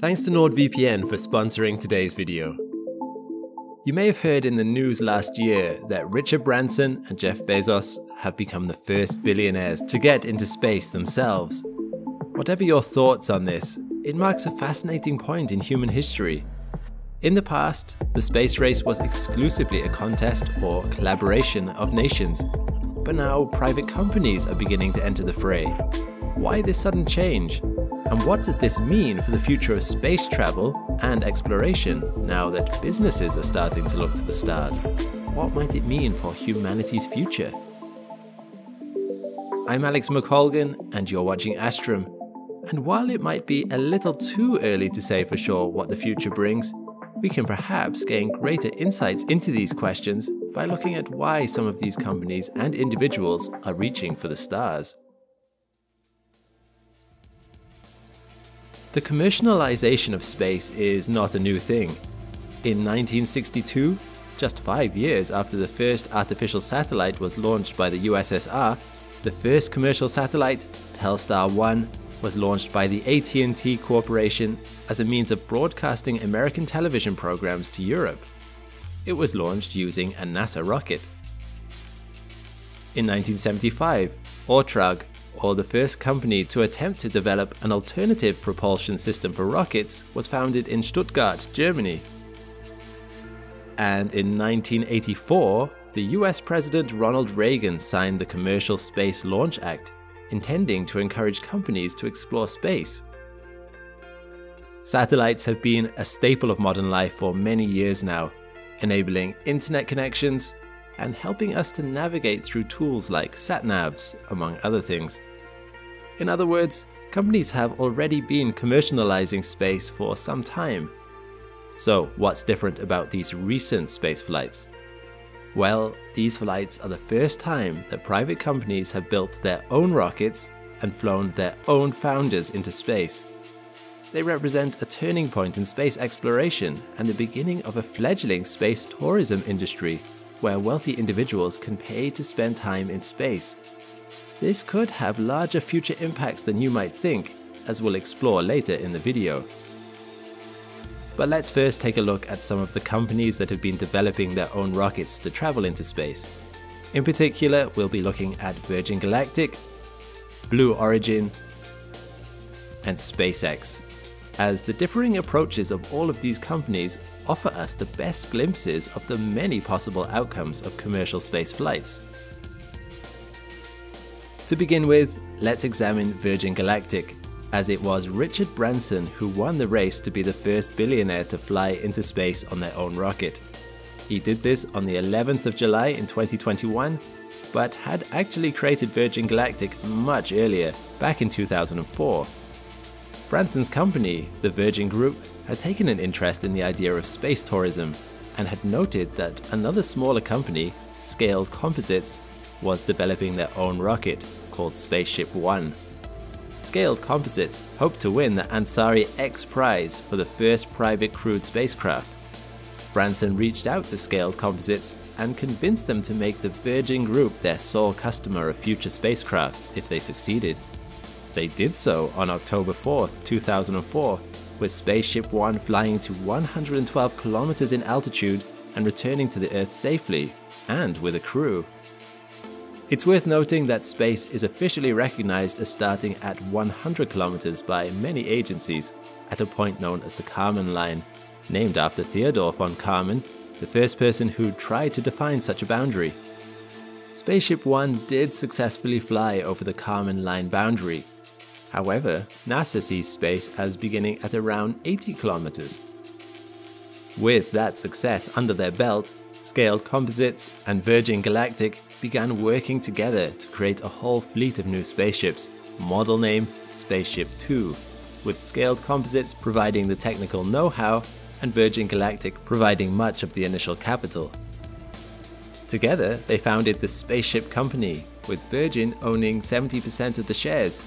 Thanks to NordVPN for sponsoring today's video. You may have heard in the news last year that Richard Branson and Jeff Bezos have become the first billionaires to get into space themselves. Whatever your thoughts on this, it marks a fascinating point in human history. In the past, the space race was exclusively a contest or collaboration of nations, but now private companies are beginning to enter the fray. Why this sudden change? And what does this mean for the future of space travel and exploration now that businesses are starting to look to the stars? What might it mean for humanity's future? I'm Alex McColgan and you're watching Astrum. And while it might be a little too early to say for sure what the future brings, we can perhaps gain greater insights into these questions by looking at why some of these companies and individuals are reaching for the stars. The commercialization of space is not a new thing. In 1962, just 5 years after the first artificial satellite was launched by the USSR, the first commercial satellite, Telstar 1, was launched by the AT&T Corporation as a means of broadcasting American television programs to Europe. It was launched using a NASA rocket. In 1975, OTRAG, or the first company to attempt to develop an alternative propulsion system for rockets, was founded in Stuttgart, Germany. And in 1984, the US President Ronald Reagan signed the Commercial Space Launch Act, intending to encourage companies to explore space. Satellites have been a staple of modern life for many years now, enabling internet connections, and helping us to navigate through tools like satnavs, among other things. In other words, companies have already been commercializing space for some time. So what's different about these recent space flights? Well, these flights are the first time that private companies have built their own rockets and flown their own founders into space. They represent a turning point in space exploration and the beginning of a fledgling space tourism industry, where wealthy individuals can pay to spend time in space. This could have larger future impacts than you might think, as we'll explore later in the video. But let's first take a look at some of the companies that have been developing their own rockets to travel into space. In particular, we'll be looking at Virgin Galactic, Blue Origin, and SpaceX, as the differing approaches of all of these companies offer us the best glimpses of the many possible outcomes of commercial space flights. To begin with, let's examine Virgin Galactic, as it was Richard Branson who won the race to be the first billionaire to fly into space on their own rocket. He did this on the 11th of July in 2021, but had actually created Virgin Galactic much earlier, back in 2004. Branson's company, the Virgin Group, had taken an interest in the idea of space tourism and had noted that another smaller company, Scaled Composites, was developing their own rocket called Spaceship One. Scaled Composites hoped to win the Ansari X Prize for the first private crewed spacecraft. Branson reached out to Scaled Composites and convinced them to make the Virgin Group their sole customer of future spacecrafts if they succeeded. They did so on October 4th, 2004, with Spaceship One flying to 112 kilometers in altitude and returning to the Earth safely, and with a crew. It's worth noting that space is officially recognized as starting at 100 kilometers by many agencies, at a point known as the Kármán line, named after Theodor von Kármán, the first person who tried to define such a boundary. Spaceship One did successfully fly over the Kármán line boundary. However, NASA sees space as beginning at around 80 kilometers. With that success under their belt, Scaled Composites and Virgin Galactic began working together to create a whole fleet of new spaceships, model name Spaceship Two, with Scaled Composites providing the technical know-how and Virgin Galactic providing much of the initial capital. Together, they founded the Spaceship Company, with Virgin owning 70% of the shares.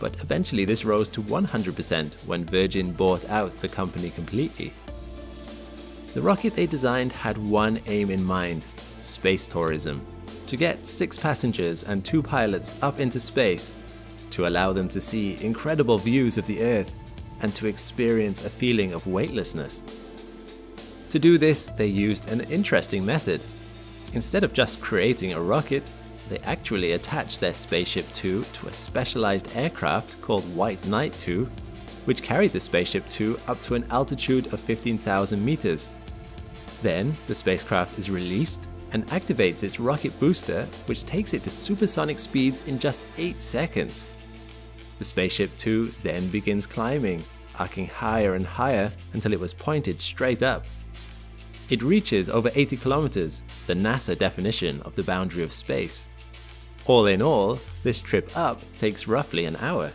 But eventually this rose to 100% when Virgin bought out the company completely. The rocket they designed had one aim in mind: space tourism. To get 6 passengers and 2 pilots up into space, to allow them to see incredible views of the Earth, and to experience a feeling of weightlessness. To do this, they used an interesting method. Instead of just creating a rocket, they actually attached their Spaceship Two to a specialized aircraft called White Knight 2, which carried the Spaceship Two up to an altitude of 15,000 meters. Then the spacecraft is released and activates its rocket booster, which takes it to supersonic speeds in just 8 seconds. The Spaceship Two then begins climbing, arcing higher and higher until it was pointed straight up. It reaches over 80 kilometers, the NASA definition of the boundary of space. All in all, this trip up takes roughly an hour.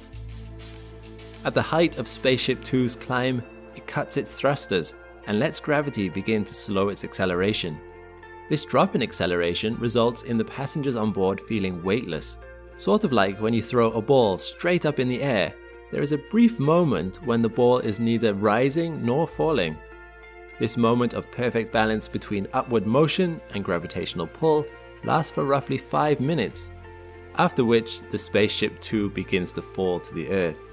At the height of Spaceship Two's climb, it cuts its thrusters and lets gravity begin to slow its acceleration. This drop in acceleration results in the passengers on board feeling weightless, sort of like when you throw a ball straight up in the air. There is a brief moment when the ball is neither rising nor falling. This moment of perfect balance between upward motion and gravitational pull lasts for roughly 5 minutes, after which the Spaceship Two begins to fall to the Earth.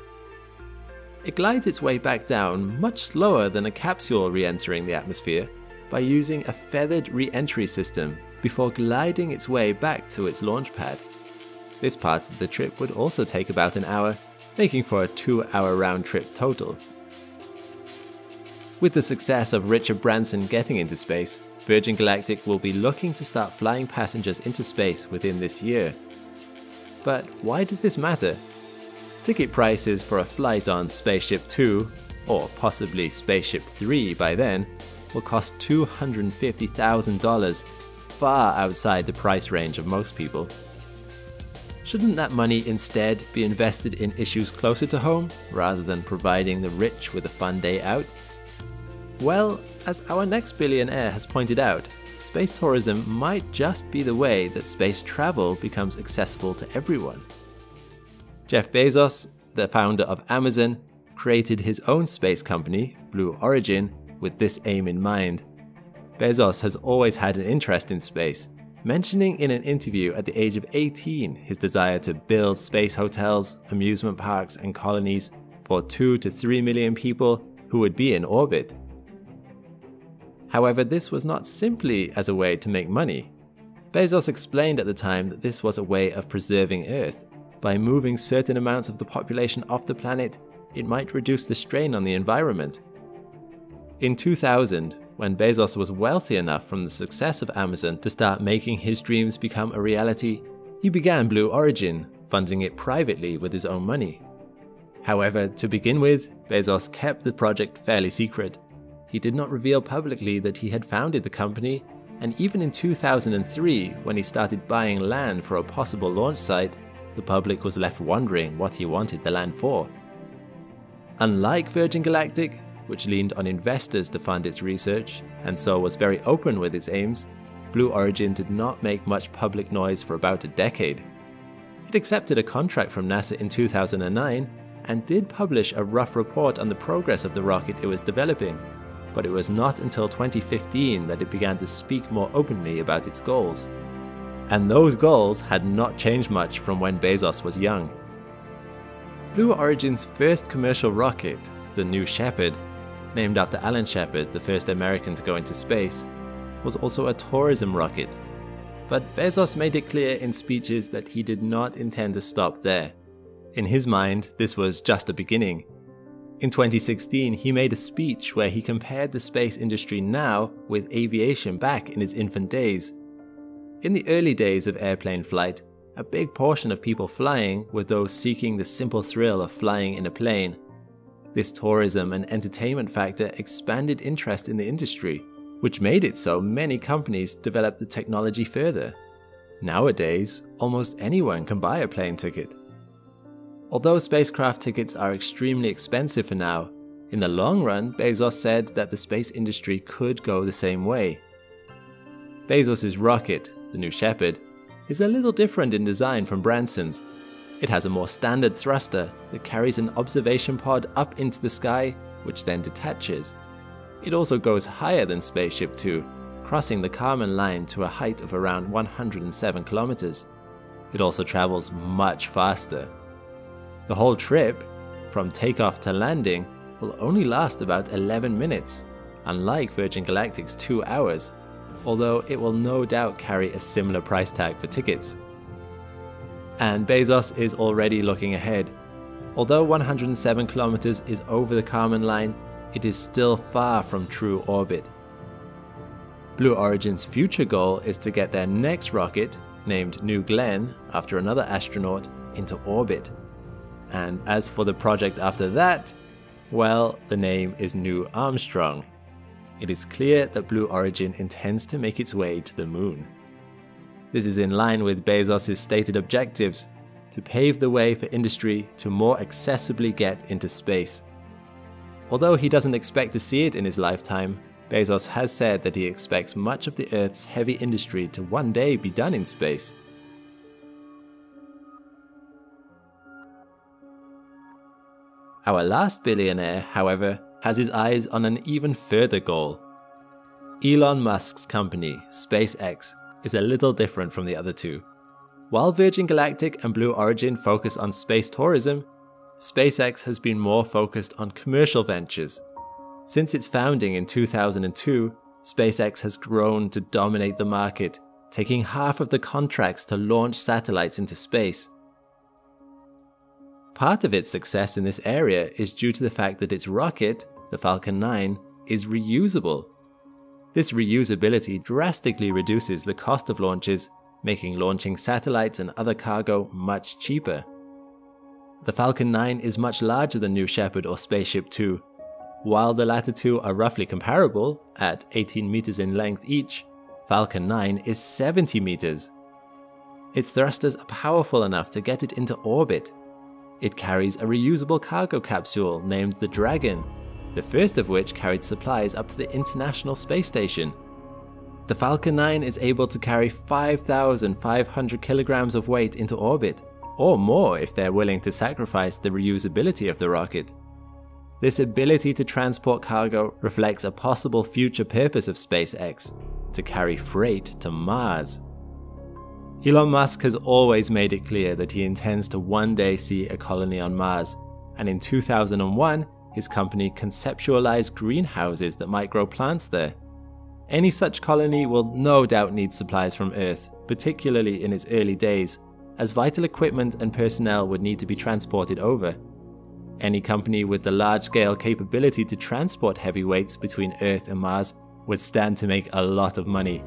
It glides its way back down much slower than a capsule re-entering the atmosphere, by using a feathered re-entry system before gliding its way back to its launch pad. This part of the trip would also take about an hour, making for a 2-hour round trip total. With the success of Richard Branson getting into space, Virgin Galactic will be looking to start flying passengers into space within this year. But why does this matter? Ticket prices for a flight on Spaceship Two, or possibly Spaceship Three by then, will cost $250,000, far outside the price range of most people. Shouldn't that money instead be invested in issues closer to home, rather than providing the rich with a fun day out? Well, as our next billionaire has pointed out, space tourism might just be the way that space travel becomes accessible to everyone. Jeff Bezos, the founder of Amazon, created his own space company, Blue Origin, with this aim in mind. Bezos has always had an interest in space, mentioning in an interview at the age of 18 his desire to build space hotels, amusement parks and colonies for 2 to 3 million people who would be in orbit. However, this was not simply as a way to make money. Bezos explained at the time that this was a way of preserving Earth. By moving certain amounts of the population off the planet, it might reduce the strain on the environment. In 2000, when Bezos was wealthy enough from the success of Amazon to start making his dreams become a reality, he began Blue Origin, funding it privately with his own money. However, to begin with, Bezos kept the project fairly secret. He did not reveal publicly that he had founded the company, and even in 2003, when he started buying land for a possible launch site, the public was left wondering what he wanted the land for. Unlike Virgin Galactic, which leaned on investors to fund its research and so was very open with its aims, Blue Origin did not make much public noise for about a decade. It accepted a contract from NASA in 2009 and did publish a rough report on the progress of the rocket it was developing, but it was not until 2015 that it began to speak more openly about its goals. And those goals had not changed much from when Bezos was young. Blue Origin's first commercial rocket, the New Shepard, named after Alan Shepard, the first American to go into space, was also a tourism rocket. But Bezos made it clear in speeches that he did not intend to stop there. In his mind, this was just a beginning. In 2016, he made a speech where he compared the space industry now with aviation back in its infant days. In the early days of airplane flight, a big portion of people flying were those seeking the simple thrill of flying in a plane. This tourism and entertainment factor expanded interest in the industry, which made it so many companies developed the technology further. Nowadays, almost anyone can buy a plane ticket. Although spacecraft tickets are extremely expensive for now, in the long run, Bezos said that the space industry could go the same way. Bezos's rocket, the New Shepard, is a little different in design from Branson's. It has a more standard thruster that carries an observation pod up into the sky, which then detaches. It also goes higher than Spaceship Two, crossing the Kármán line to a height of around 107 kilometers. It also travels much faster. The whole trip, from takeoff to landing, will only last about 11 minutes, unlike Virgin Galactic's 2 hours, although it will no doubt carry a similar price tag for tickets. And Bezos is already looking ahead. Although 107 kilometers is over the Kármán line, it is still far from true orbit. Blue Origin's future goal is to get their next rocket, named New Glenn after another astronaut, into orbit. And as for the project after that, well, the name is New Armstrong. It is clear that Blue Origin intends to make its way to the moon. This is in line with Bezos' stated objectives, to pave the way for industry to more accessibly get into space. Although he doesn't expect to see it in his lifetime, Bezos has said that he expects much of the Earth's heavy industry to one day be done in space. Our last billionaire, however, has his eyes on an even further goal. Elon Musk's company, SpaceX, is a little different from the other two. While Virgin Galactic and Blue Origin focus on space tourism, SpaceX has been more focused on commercial ventures. Since its founding in 2002, SpaceX has grown to dominate the market, taking half of the contracts to launch satellites into space. Part of its success in this area is due to the fact that its rocket, the Falcon 9, is reusable. This reusability drastically reduces the cost of launches, making launching satellites and other cargo much cheaper. The Falcon 9 is much larger than New Shepard or Spaceship 2. While the latter two are roughly comparable, at 18 meters in length each, Falcon 9 is 70 meters. Its thrusters are powerful enough to get it into orbit. It carries a reusable cargo capsule named the Dragon, the first of which carried supplies up to the International Space Station. The Falcon 9 is able to carry 5,500 kilograms of weight into orbit, or more if they're willing to sacrifice the reusability of the rocket. This ability to transport cargo reflects a possible future purpose of SpaceX, to carry freight to Mars. Elon Musk has always made it clear that he intends to one day see a colony on Mars, and in 2001, his company conceptualized greenhouses that might grow plants there. Any such colony will no doubt need supplies from Earth, particularly in its early days, as vital equipment and personnel would need to be transported over. Any company with the large-scale capability to transport heavy weights between Earth and Mars would stand to make a lot of money.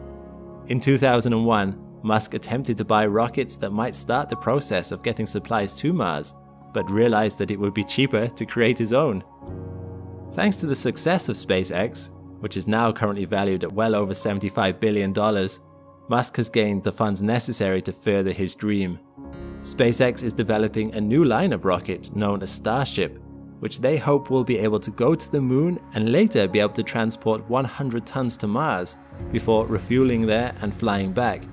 In 2001, Musk attempted to buy rockets that might start the process of getting supplies to Mars, but realized that it would be cheaper to create his own. Thanks to the success of SpaceX, which is now currently valued at well over $75 billion, Musk has gained the funds necessary to further his dream. SpaceX is developing a new line of rocket known as Starship, which they hope will be able to go to the moon and later be able to transport 100 tons to Mars, before refueling there and flying back.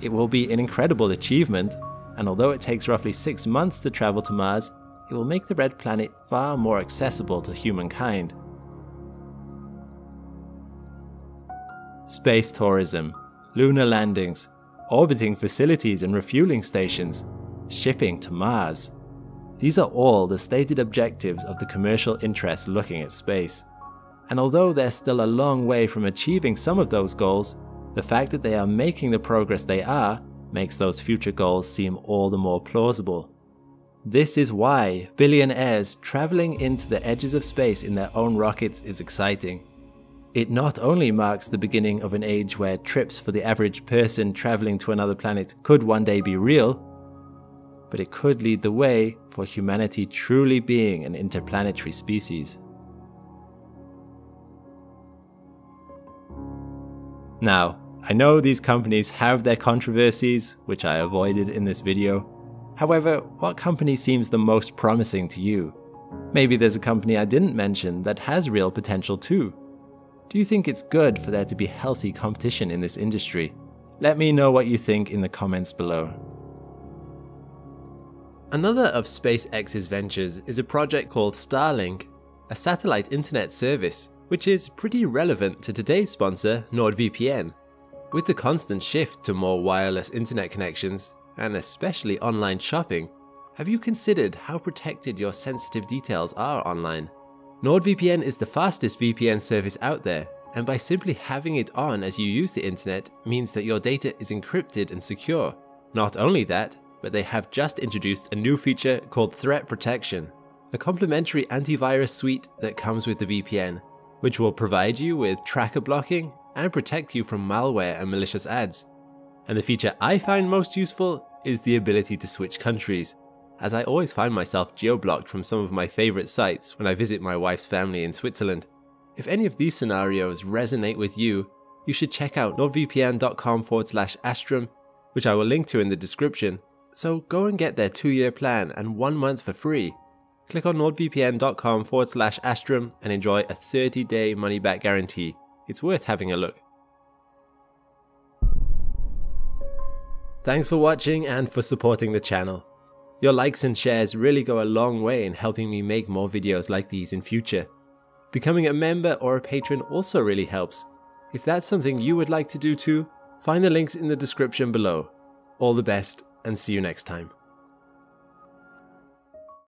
It will be an incredible achievement, and although it takes roughly 6 months to travel to Mars, it will make the Red Planet far more accessible to humankind. Space tourism, lunar landings, orbiting facilities and refueling stations, shipping to Mars. These are all the stated objectives of the commercial interests looking at space. And although they're still a long way from achieving some of those goals, the fact that they are making the progress they are makes those future goals seem all the more plausible. This is why billionaires traveling into the edges of space in their own rockets is exciting. It not only marks the beginning of an age where trips for the average person traveling to another planet could one day be real, but it could lead the way for humanity truly being an interplanetary species. Now, I know these companies have their controversies, which I avoided in this video. However, what company seems the most promising to you? Maybe there's a company I didn't mention that has real potential too. Do you think it's good for there to be healthy competition in this industry? Let me know what you think in the comments below. Another of SpaceX's ventures is a project called Starlink, a satellite internet service, which is pretty relevant to today's sponsor, NordVPN. With the constant shift to more wireless internet connections, and especially online shopping, have you considered how protected your sensitive details are online? NordVPN is the fastest VPN service out there, and by simply having it on as you use the internet means that your data is encrypted and secure. Not only that, but they have just introduced a new feature called Threat Protection, a complimentary antivirus suite that comes with the VPN, which will provide you with tracker blocking and protect you from malware and malicious ads. And the feature I find most useful is the ability to switch countries, as I always find myself geo-blocked from some of my favorite sites when I visit my wife's family in Switzerland. If any of these scenarios resonate with you, you should check out nordvpn.com/Astrum, which I will link to in the description, so go and get their 2-year plan and 1 month for free. Click on nordvpn.com/Astrum and enjoy a 30-day money-back guarantee. It's worth having a look. Thanks for watching and for supporting the channel. Your likes and shares really go a long way in helping me make more videos like these in future. Becoming a member or a patron also really helps. If that's something you would like to do too, find the links in the description below. All the best and see you next time.